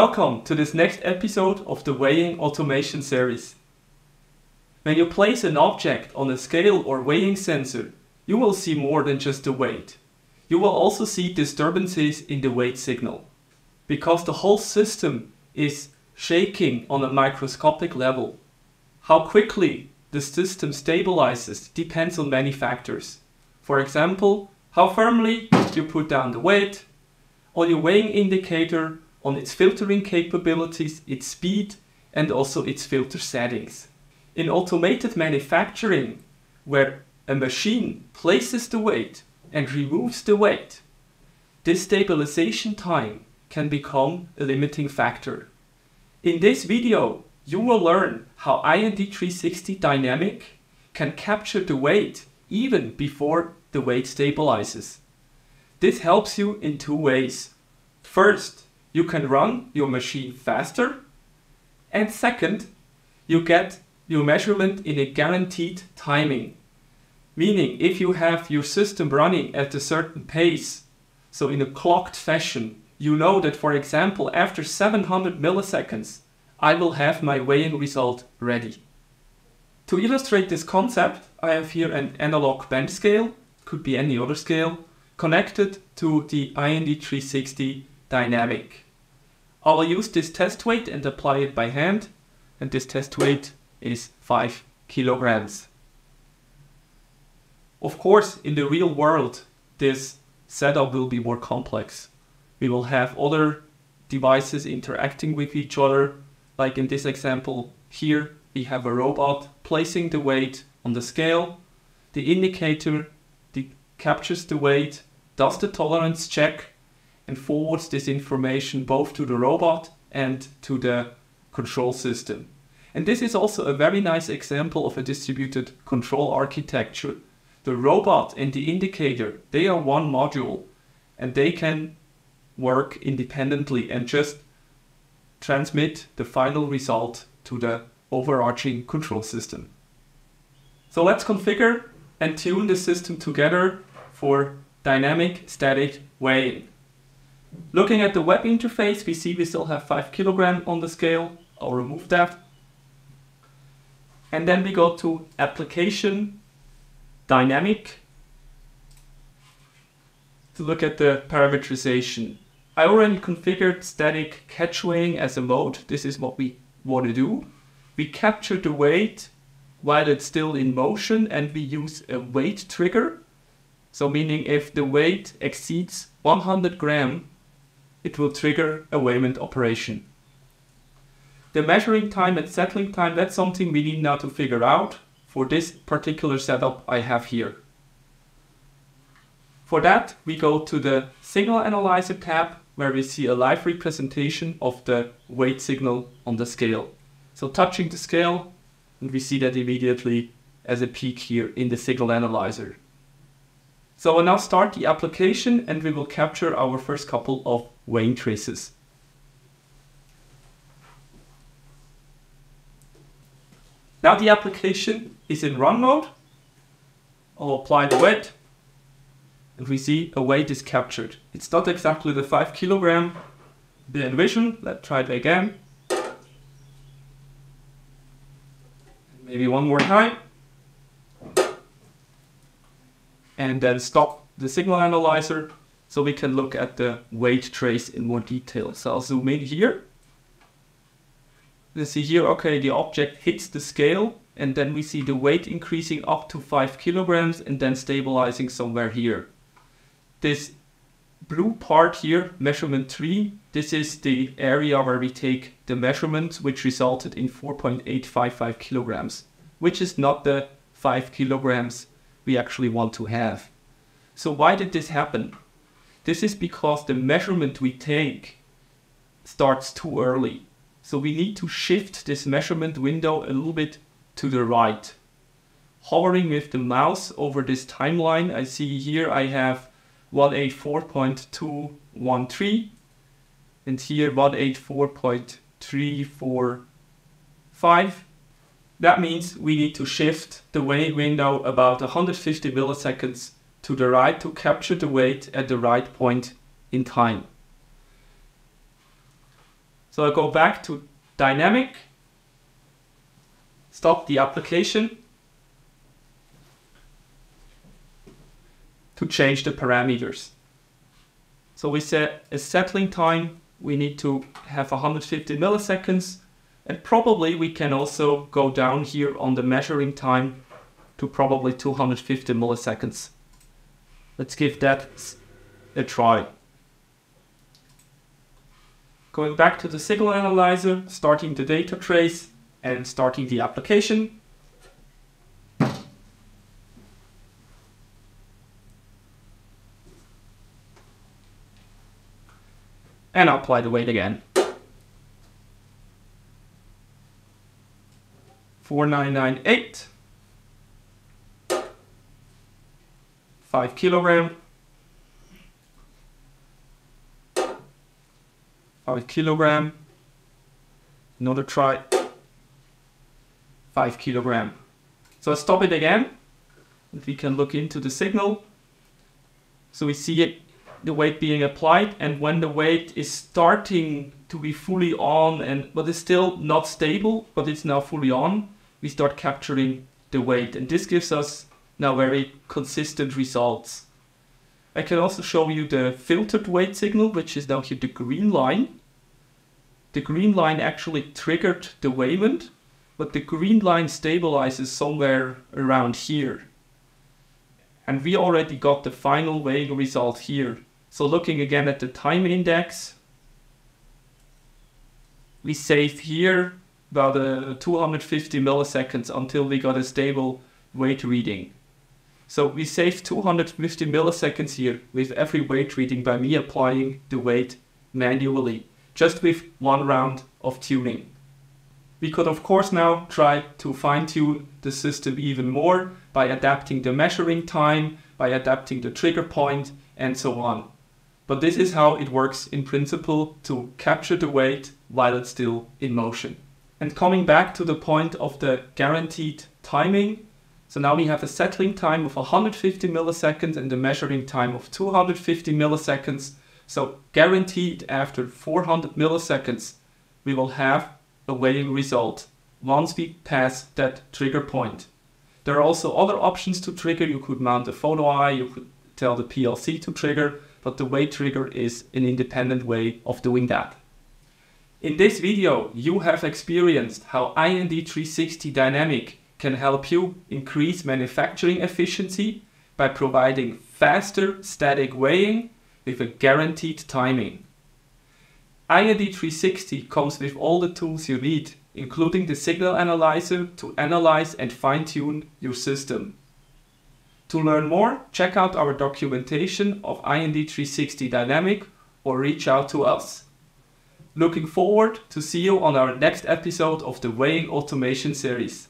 Welcome to this next episode of the Weighing Automation Series. When you place an object on a scale or weighing sensor, you will see more than just the weight. You will also see disturbances in the weight signal, because the whole system is shaking on a microscopic level. How quickly the system stabilizes depends on many factors. For example, how firmly you put down the weight, on your weighing indicator, on its filtering capabilities, its speed, and also its filter settings. In automated manufacturing, where a machine places the weight and removes the weight, this stabilization time can become a limiting factor. In this video, you will learn how IND360 Dynamic can capture the weight even before the weight stabilizes. This helps you in two ways. First, you can run your machine faster, and second, you get your measurement in a guaranteed timing. Meaning, if you have your system running at a certain pace, so in a clocked fashion, you know that, for example, after 700 milliseconds, I will have my weighing result ready. To illustrate this concept, I have here an analog bench scale, could be any other scale, connected to the IND360 Dynamic. I will use this test weight and apply it by hand, and this test weight is 5 kilograms. Of course, in the real world, this setup will be more complex. We will have other devices interacting with each other. Like in this example here, we have a robot placing the weight on the scale. The indicator captures the weight, does the tolerance check, and forwards this information both to the robot and to the control system. And this is also a very nice example of a distributed control architecture. The robot and the indicator, they are one module, and they can work independently and just transmit the final result to the overarching control system. So let's configure and tune the system together for dynamic static weighing. Looking at the web interface, we see we still have 5 kilograms on the scale. I'll remove that. And then we go to Application, Dynamic, to look at the parameterization. I already configured static catch weighing as a mode. This is what we want to do. We capture the weight while it's still in motion, and we use a weight trigger. So meaning if the weight exceeds 100 grams, it will trigger a weighment operation. The measuring time and settling time, that's something we need now to figure out for this particular setup I have here. For that, we go to the Signal Analyzer tab, where we see a live representation of the weight signal on the scale. So touching the scale, and we see that immediately as a peak here in the Signal Analyzer. So we'll now start the application, and we will capture our first couple of weighing traces. Now the application is in run mode. I'll apply the weight, and we see a weight is captured. It's not exactly the 5 kilograms they envision. Let's try it again. Maybe one more time. And then stop the signal analyzer so we can look at the weight trace in more detail. So I'll zoom in here. You see here, okay, the object hits the scale, and then we see the weight increasing up to 5 kilograms and then stabilizing somewhere here. This blue part here, measurement 3, this is the area where we take the measurements, which resulted in 4.855 kilograms, which is not the 5 kilograms we actually want to have. So why did this happen? This is because the measurement we take starts too early. So we need to shift this measurement window a little bit to the right. Hovering with the mouse over this timeline, I see here I have 184.213 and here 184.345. That means we need to shift the weight window about 150 milliseconds to the right to capture the weight at the right point in time. So I'll go back to dynamic, stop the application to change the parameters. So we set a settling time, we need to have 150 milliseconds, and probably we can also go down here on the measuring time to probably 250 milliseconds. Let's give that a try. Going back to the signal analyzer, starting the data trace and starting the application. And apply the weight again. 4998. 5 kilogram. 5 kilogram. Another try. 5 kilogram. So I stop it again. And we can look into the signal. So we see it, the weight being applied, and when the weight is starting to be fully on, but it's still not stable, but it's now fully on, we start capturing the weight. And this gives us now very consistent results. I can also show you the filtered weight signal, which is down here, the green line. The green line actually triggered the weighment, but the green line stabilizes somewhere around here. And we already got the final weighing result here. So looking again at the time index, we save here about 250 milliseconds until we got a stable weight reading. So we saved 250 milliseconds here with every weight reading by me applying the weight manually, just with one round of tuning. We could of course now try to fine-tune the system even more by adapting the measuring time, by adapting the trigger point, and so on. But this is how it works in principle to capture the weight while it's still in motion. And coming back to the point of the guaranteed timing, so now we have a settling time of 150 milliseconds and a measuring time of 250 milliseconds. So guaranteed after 400 milliseconds, we will have a weighing result once we pass that trigger point. There are also other options to trigger. You could mount a photo eye, you could tell the PLC to trigger, but the weight trigger is an independent way of doing that. In this video, you have experienced how IND360 Dynamic can help you increase manufacturing efficiency by providing faster static weighing with a guaranteed timing. IND360 comes with all the tools you need, including the signal analyzer to analyze and fine-tune your system. To learn more, check out our documentation of IND360 Dynamic or reach out to us. Looking forward to see you on our next episode of the Weighing Automation series.